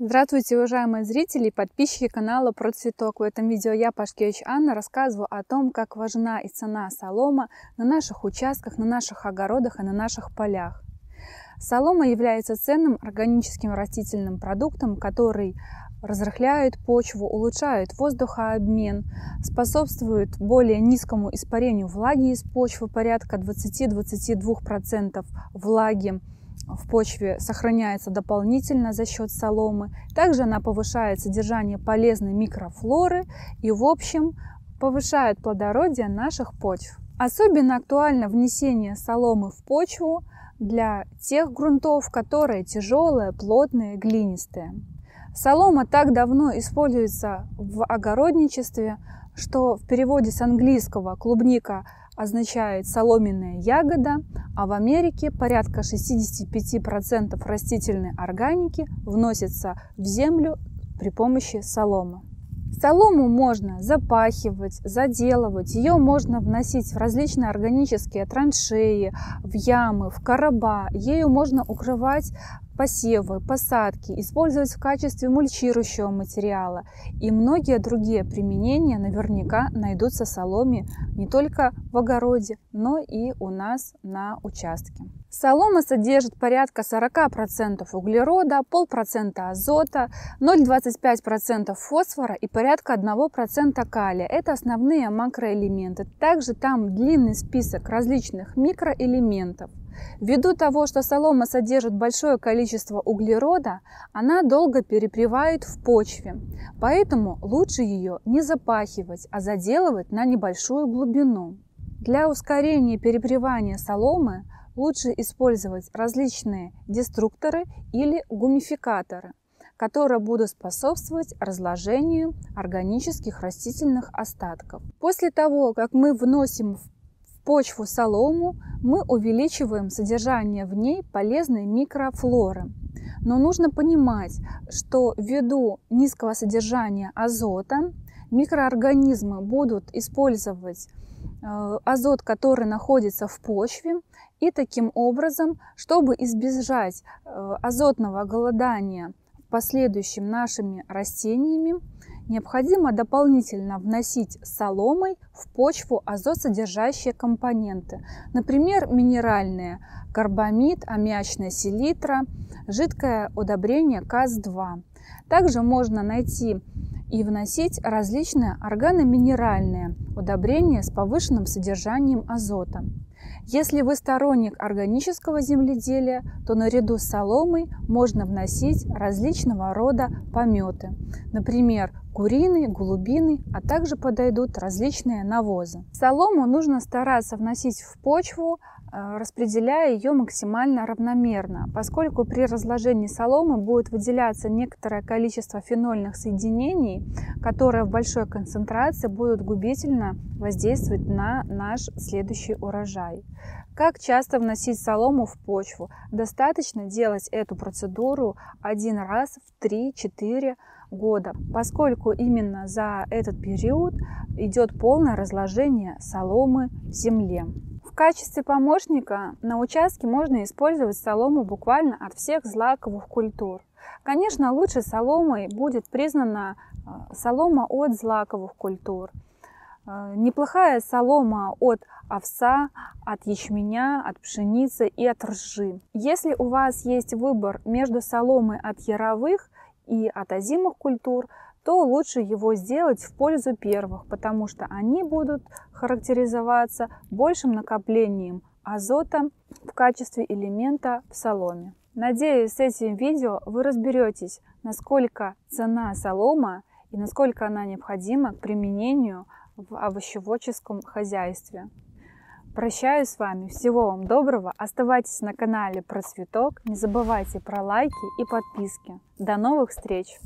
Здравствуйте, уважаемые зрители и подписчики канала Процветок. В этом видео я, Пашкевич Анна, рассказываю о том, как важна и цена солома на наших участках, на наших огородах и на наших полях. Солома является ценным органическим растительным продуктом, который разрыхляет почву, улучшает воздухообмен, способствует более низкому испарению влаги из почвы, порядка 20–22% влаги в почве сохраняется дополнительно за счет соломы. Также она повышает содержание полезной микрофлоры и, в общем, повышает плодородие наших почв. Особенно актуально внесение соломы в почву для тех грунтов, которые тяжелые, плотные, глинистые. Солома так давно используется в огородничестве, что в переводе с английского клубника означает соломенная ягода, а в Америке порядка 65% растительной органики вносится в землю при помощи соломы. Солому можно запахивать, заделывать, ее можно вносить в различные органические траншеи, в ямы, в короба, ею можно укрывать посевы, посадки, использовать в качестве мульчирующего материала. И многие другие применения наверняка найдутся соломе не только в огороде, но и у нас на участке. Солома содержит порядка 40% углерода, 0,5% азота, 0,25% фосфора и порядка 1% калия. Это основные макроэлементы. Также там длинный список различных микроэлементов. Ввиду того, что солома содержит большое количество углерода, она долго перепревает в почве, поэтому лучше ее не запахивать, а заделывать на небольшую глубину. Для ускорения перепревания соломы лучше использовать различные деструкторы или гумификаторы, которые будут способствовать разложению органических растительных остатков. После того, как мы вносим в почву солому, мы увеличиваем содержание в ней полезной микрофлоры. Но нужно понимать, что ввиду низкого содержания азота микроорганизмы будут использовать азот, который находится в почве, и таким образом, чтобы избежать азотного голодания в последующем нашими растениями, необходимо дополнительно вносить соломой в почву азотсодержащие компоненты, например, минеральные карбамид, аммиачная селитра, жидкое удобрение КАС-2. Также можно найти и вносить различные органоминеральные удобрения с повышенным содержанием азота. Если вы сторонник органического земледелия, то наряду с соломой можно вносить различного рода пометы, например, куриный, голубиный, а также подойдут различные навозы. Солому нужно стараться вносить в почву, распределяя ее максимально равномерно, поскольку при разложении соломы будет выделяться некоторое количество фенольных соединений, которые в большой концентрации будут губительно воздействовать на наш следующий урожай. Как часто вносить солому в почву? Достаточно делать эту процедуру один раз в 3–4 года, поскольку именно за этот период идет полное разложение соломы в земле. В качестве помощника на участке можно использовать солому буквально от всех злаковых культур. Конечно, лучшей соломой будет признана солома от злаковых культур. Неплохая солома от овса, от ячменя, от пшеницы и от ржи. Если у вас есть выбор между соломой от яровых и от озимых культур, то лучше его сделать в пользу первых, потому что они будут характеризоваться большим накоплением азота в качестве элемента в соломе. Надеюсь, с этим видео вы разберетесь, насколько ценна солома и насколько она необходима к применению в овощеводческом хозяйстве. Прощаюсь с вами. Всего вам доброго. Оставайтесь на канале Процветок. Не забывайте про лайки и подписки. До новых встреч!